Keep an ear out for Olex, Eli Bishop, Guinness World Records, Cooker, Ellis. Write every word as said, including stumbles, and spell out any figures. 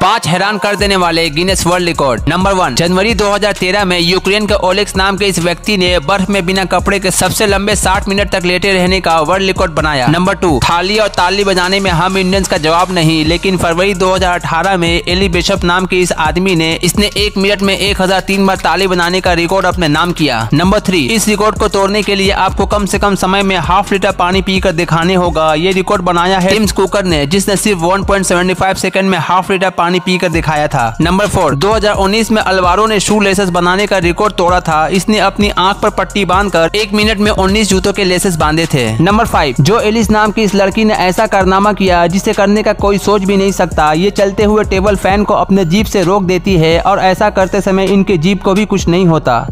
पाँच हैरान कर देने वाले Guinness world record. Number one, जनवरी दो हजार तेरह में यूक्रेन के ओलेक्स नाम के इस व्यक्ति ने बर्फ में बिना कपड़े के सबसे लंबे साठ मिनट तक लेटे रहने का वर्ल्ड रिकॉर्ड बनाया। नंबर टू, थाली और ताली बजाने में हम इंडियंस का जवाब नहीं, लेकिन फरवरी दो हजार अठारह में एली बिशप नाम के इस आदमी ने इसने एक मिनट में एक हजार तीन बार ताली बनाने का रिकॉर्ड अपने नाम किया। नंबर थ्री, इस रिकॉर्ड को तोड़ने के लिए आपको कम से कम समय में हाफ लीटर पानी पीकर दिखाने होगा। ये रिकॉर्ड बनाया है कुकर ने, जिसने सिर्फ one point seventy five second में हाफ लीटर पानी पीकर दिखाया था। नंबर फोर, दो हजार उन्नीस में अल्वारो ने शू लेसेस बनाने का रिकॉर्ड तोड़ा था। इसने अपनी आंख पर पट्टी बांधकर एक मिनट में उन्नीस जूतों के लेसेस बांधे थे। नंबर फाइव, जो एलिस नाम की इस लड़की ने ऐसा कारनामा किया जिसे करने का कोई सोच भी नहीं सकता। ये चलते हुए टेबल फैन को अपने जीप से रोक देती है और ऐसा करते समय इनके जीप को भी कुछ नहीं होता।